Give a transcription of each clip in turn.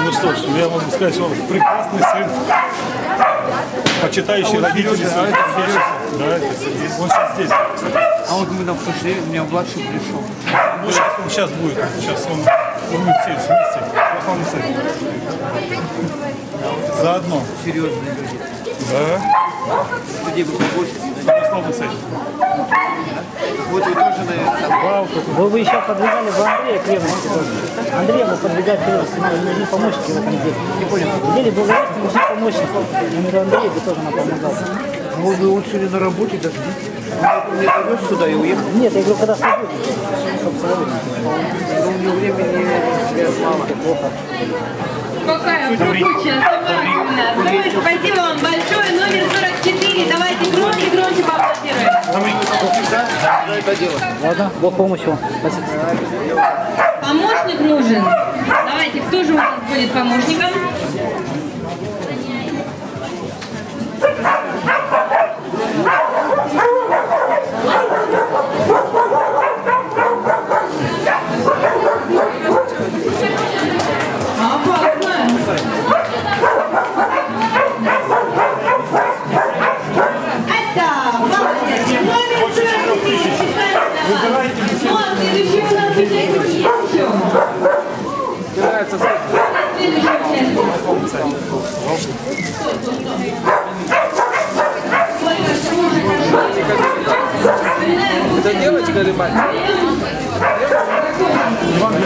Ну что ж, я могу сказать, что он прекрасный сын, почитающий родителей. Да, он сейчас здесь. А вот мы там пошли, у меня младший пришел. Ну, сейчас будет, сейчас он будет сесть вместе. Заодно. Серьезные люди. Да. Людей бы побольше. Православный сын. Вот вы тоже, наверное. Вы бы еще подвигали бы Андрея крепости тоже. Андрея бы подвигать крепости, но нужны помощники в этом деле. Не понял. В деле благородства нужны помощники. Но Андрей бы тоже нам помогал. Вы бы улучшили на работе даже. Он не довез сюда и уехал? Нет, я говорю, когда сходил. Но у него времени мало. Плохо. Какая рабочая собака у нас. Давай, спасибо вам большое. Номер 44. Давайте громче, громче поаплодируем. Да, это дело. Ладно, Бог помощь вам. Спасибо. Помощник нужен. Давайте, кто же у нас будет помощником? Это девочка или мальчик? Слава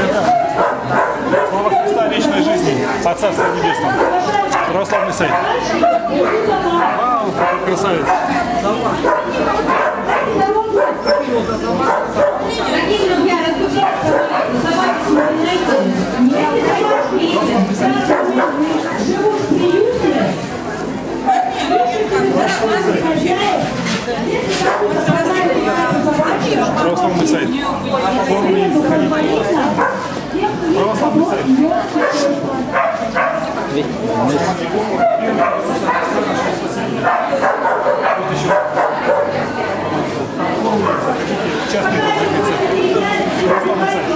Христа вечной жизни, по Царству Небесному. Православный сайт. Вау, какой красавец. Православный сайт. Православный сайт. Вот еще. Частный православный сайт.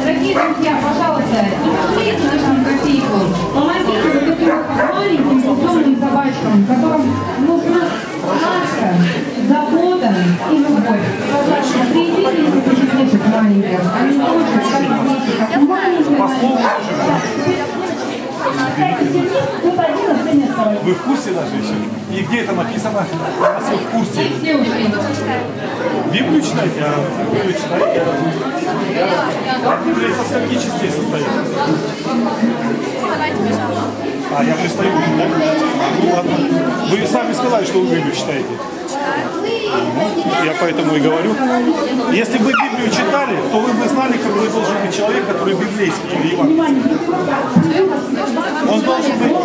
Дорогие друзья, пожалуйста, не пожалейте нашему кофейку. Помогите за котенка маленьким бездомным собачкам, которым нужна ласка, забота и любовь. Пожалуйста, приедите этих детишек маленьких. Они тоже, как дети, как маленькие маленькие. Вы в курсе даже еще? И где это написано? У нас в курсе. Библию читайте, а Библию читайте. Библия со скольки частей состоит? А, я пристаю, да? Ну ладно. Вы сами сказали, что вы Библию читаете. Я поэтому и говорю. Если бы Библию читали, то вы бы знали, какой должен быть человек, который библейский или евангелист. Он должен быть,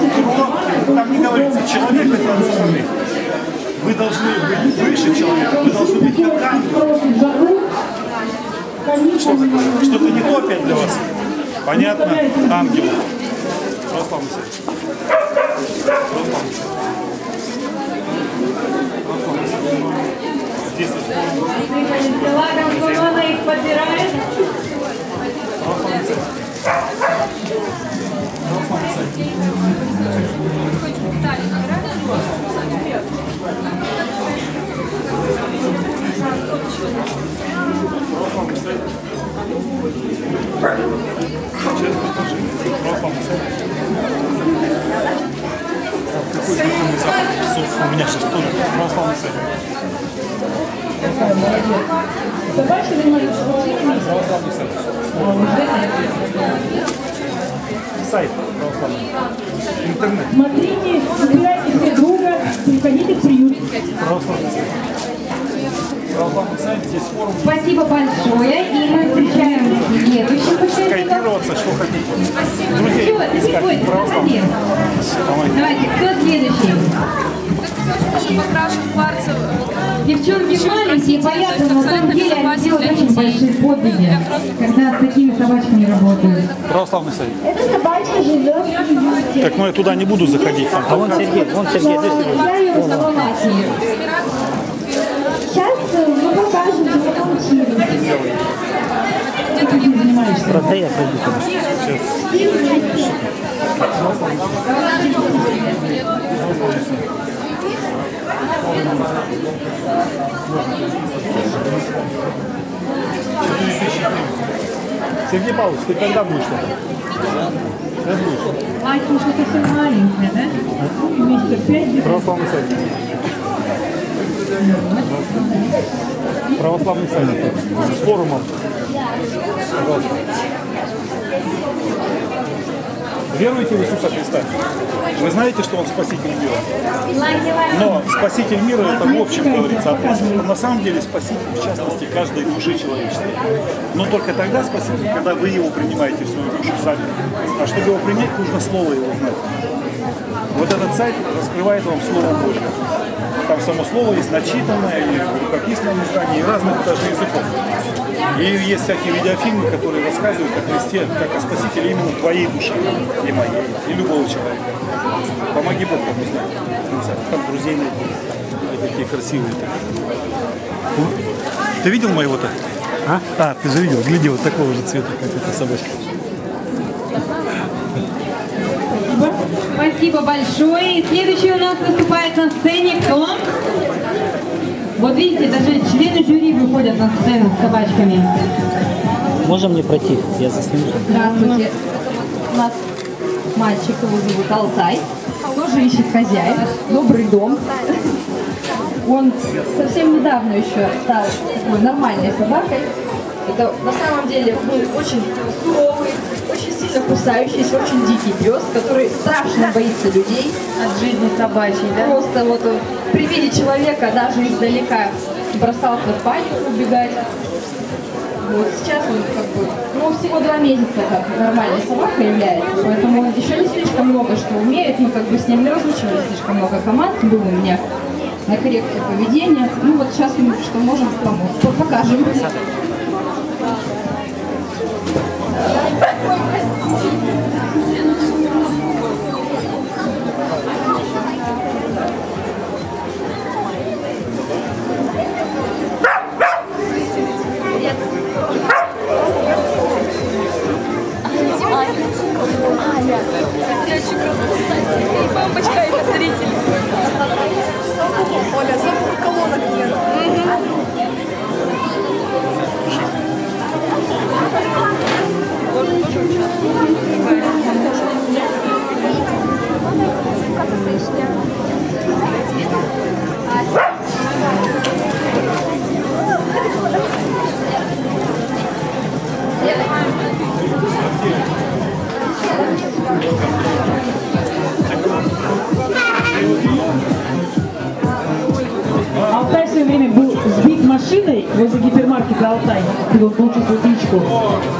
как не говорится, человек это национальный. Вы должны быть выше человека, вы должны быть как ангел. Что-то не то опять для вас. Понятно? Ангел. Православный сайт. Православный сайт. Православный сайт. Здесь это. Православный сайт. Православный сайт. У меня сейчас тоже православный сайт. Православный сайт. Сайт православный. Интернет. Смотрите, собирайте друг друга, приходите в приют. Православный сайт. Православный сайт, здесь форум. Спасибо большое. И мы встречаемся в следующем путешествии. Скайпироваться, что хотите. Спасибо. Друзья, искать православный. Давайте, кто следующий? Девчонки, знаете, и понятно, на самом деле они делают очень большие подвиги, когда с такими собачками работают. Православный совет. Эта собачка живет в Юте. Так, ну я туда не буду заходить. А вон Сергей, здесь. Я ее назвала Наталья. Сейчас мы покажем, что мы научились. Ты таким занимаешься? Продай, я пойду туда. Сергей Павлович, ты когда будешь? Ай, потому что ты все маленькая, да? Месяца 5. Православный совет. Православный совет. С форумом. Веруете в Иисуса Христа? Вы знаете, что Он спаситель мира? Но спаситель мира — это в общем говорится о нас. На самом деле спаситель, в частности, каждой души человеческой. Но только тогда спаситель, когда вы его принимаете в свою душу сами. А чтобы его принять, нужно слово его знать. Вот этот сайт раскрывает вам Слово Божье. Там само слово есть начитанное, и рукописное издание, и разных даже языков. И есть всякие видеофильмы, которые рассказывают о Христе, как о Спасителе именно твоей души, и моей, и любого человека. Помоги Богу, не знаю, как друзей найти, такие красивые. Ты видел моего-то? А, ты же видел, гляди, вот такого же цвета, как эта собачка. Спасибо большое. И следующий у нас выступает на сцене кто? Вот видите, даже члены жюри выходят на сцену с собачками. Можем мне пройти? Я засниму. Здравствуйте. У нас мальчик, его зовут Алтай. Тоже ищет хозяев. Добрый дом. Он совсем недавно еще стал такой нормальной собакой. Это на самом деле очень суровый, очень сильно кусающийся, очень дикий пес, который страшно боится людей от жизни собачьей. Да? Просто вот при виде человека даже издалека бросался в панику убегать. Вот сейчас он как бы, всего 2 месяца как нормальная собака является, поэтому он еще не слишком много что умеет, мы как бы с ним не разучивали слишком много команд, было у меня на коррекцию поведения. Ну вот сейчас мы что можем помочь, покажем. Алтай в свое время был сбит машиной возле гипермаркета «Алтай», когда он получил свою кличку.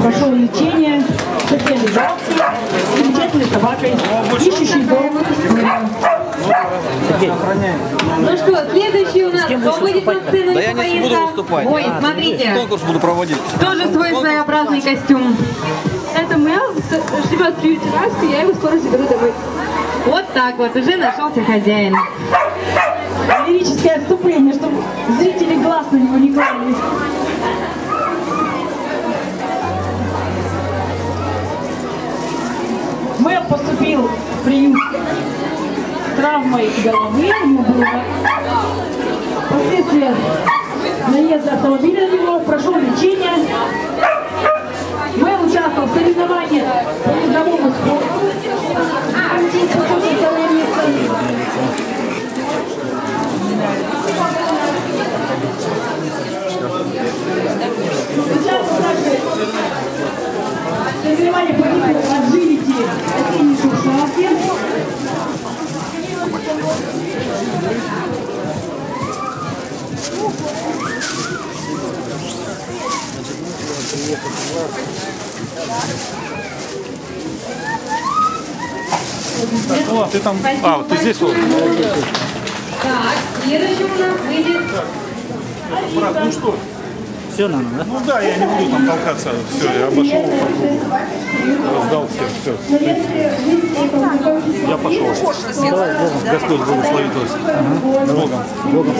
Прошел лечение, специализацию, с замечательной собакой, ищущий дом. Ну что, следующий у нас выйдет на сцену. Да я не буду выступать. Ой, смотрите. Конкурс буду проводить. Тоже свой своеобразный костюм. Это Мел, живет в Ютераске, я его скоро заберу домой. Вот так вот, уже нашелся хозяин. Лирическое отступление, чтобы зрители глаз на него не клали. Мел поступил в приют с травмой головы, ему было последствия наезда автомобиля на него, прошел лечение. Мэл участвовал в соревнованиях по ездовому спорту. Участвовал также в соревнованиях по agility оценивших шалафер. Так, ну, ты там... Спасибо, ты здесь вот. Так, следующий у нас выйдет Брат, ну что? Все надо, да? Ну да, я не буду там толкаться. Все, я обошел. Раздал все, все. Я пошел. Господь благословит вас. Богом. Богом.